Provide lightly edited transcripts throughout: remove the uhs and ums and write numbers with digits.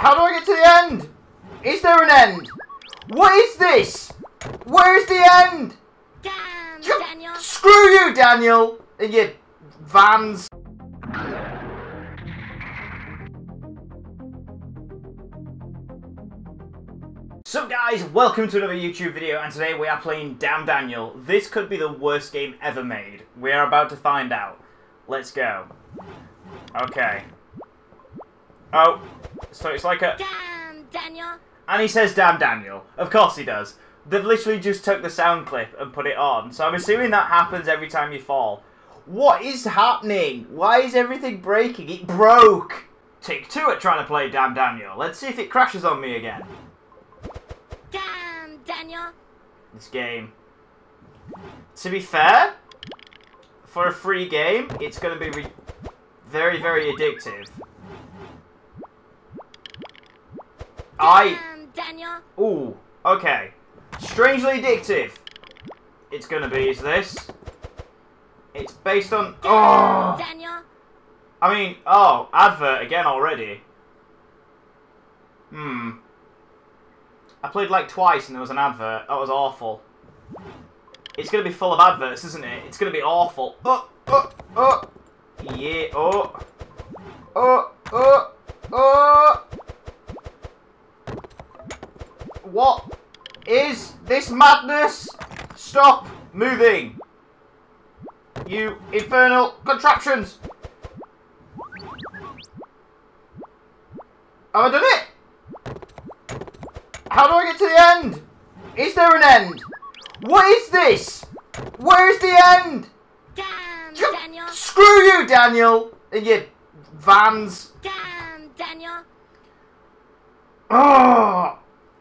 How do I get to the end? Is there an end? What is this? Where is the end? Damn, Daniel. Screw you, Daniel, and your vans. So guys, welcome to another YouTube video, and today we are playing Damn Daniel. This could be the worst game ever made. We are about to find out. Let's go. Okay. Oh, so it's like a... Damn Daniel. And he says Damn Daniel. Of course he does. They've literally just took the sound clip and put it on. So I'm assuming that happens every time you fall. What is happening? Why is everything breaking? It broke. Take two at trying to play Damn Daniel. Let's see if it crashes on me again. Damn Daniel. This game. To be fair, for a free game, it's going to be very, very addictive. Damn Daniel. Ooh, okay. Strangely addictive. It's going to be, is this? It's based on... Damn Daniel. I mean, oh, advert again already. Hmm. I played like twice and there was an advert. That was awful. It's going to be full of adverts, isn't it? It's going to be awful. Oh, oh, oh. Yeah, oh. Oh, oh, oh. What is this madness? Stop moving. You infernal contraptions. Have I done it? How do I get to the end? Is there an end? What is this? Where is the end? Damn, Daniel. Screw you, Daniel, and your vans. Damn, Daniel. Oh,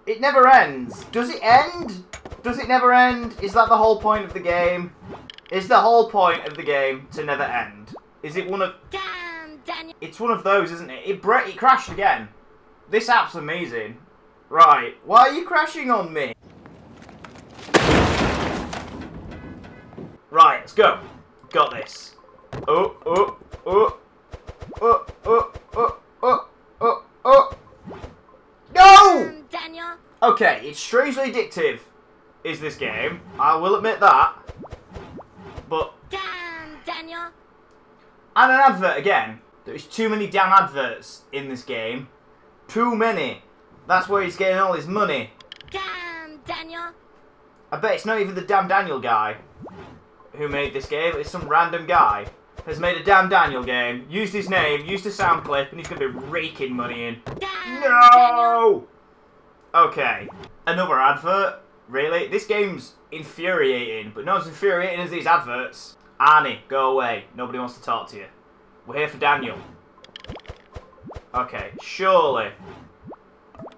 it never ends. Does it end? Does it never end? Is that the whole point of the game? Is the whole point of the game to never end? Is it one of... Damn, Daniel. It's one of those, isn't it? It crashed again. This app's amazing. Right, why are you crashing on me? Right, let's go. Got this. Oh, oh, oh, oh, oh, oh, oh, oh, oh. No! Daniel. Okay, it's strangely addictive, is this game. I will admit that. But... Damn, Daniel. And an advert again. There is too many damn adverts in this game. Too many. That's where he's getting all his money. Damn Daniel. I bet it's not even the Damn Daniel guy who made this game. It's some random guy has made a Damn Daniel game, used his name, used a sound clip, and he's going to be raking money in. Damn no! Daniel. Okay. Another advert? Really? This game's infuriating, but not as infuriating as these adverts. Arnie, go away. Nobody wants to talk to you. We're here for Daniel. Okay. Surely...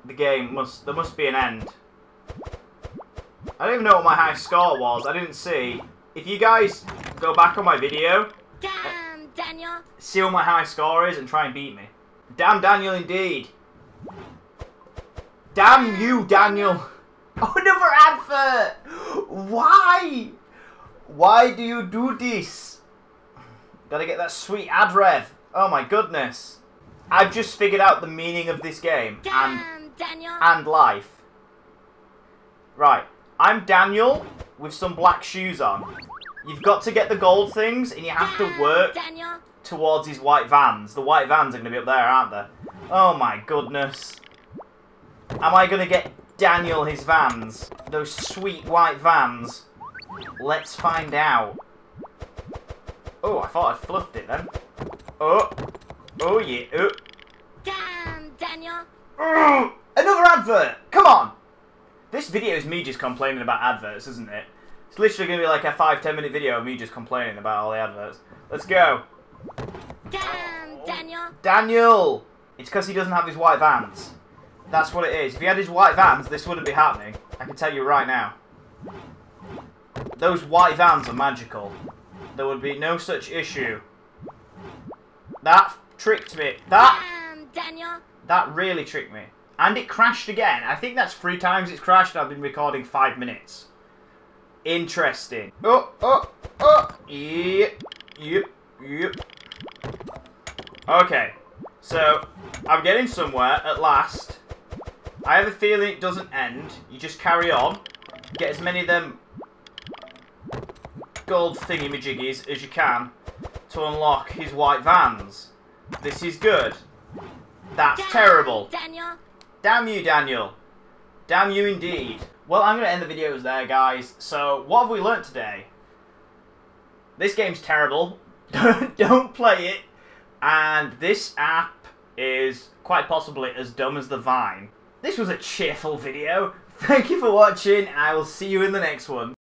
the game must... there must be an end. I don't even know what my high score was. I didn't see. If you guys go back on my video... Damn Daniel! See what my high score is and try and beat me. Damn Daniel indeed. Damn you, Daniel! Oh, another advert! Why? Why do you do this? Gotta get that sweet ad rev. Oh my goodness. I've just figured out the meaning of this game. Damn. And life. Right. I'm Daniel with some black shoes on. You've got to get the gold things and you have to work towards his white vans. The white vans are going to be up there, aren't they? Oh my goodness. Am I going to get Daniel his vans? Those sweet white vans. Let's find out. Oh, I thought I fluffed it then. Oh. Oh yeah. Oh. Damn, Daniel. Another advert! Come on! This video is me just complaining about adverts, isn't it? It's literally going to be like a 5-10 minute video of me just complaining about all the adverts. Let's go! Damn, Daniel! Daniel! It's because he doesn't have his white vans. That's what it is. If he had his white vans, this wouldn't be happening. I can tell you right now. Those white vans are magical. There would be no such issue. That tricked me. That... Damn, Daniel! That really tricked me. And it crashed again. I think that's 3 times it's crashed and I've been recording 5 minutes. Interesting. Oh, oh, oh. Yep, yep, yep. Okay. So, I'm getting somewhere at last. I have a feeling it doesn't end. You just carry on. Get as many of them gold thingy-majiggies as you can to unlock his white vans. This is good. That's terrible. Daniel. Damn you, Daniel. Damn you indeed. Well, I'm going to end the videos there, guys. So, what have we learnt today? This game's terrible. Don't play it. And this app is quite possibly as dumb as the Vine. This was a cheerful video. Thank you for watching, and I will see you in the next one.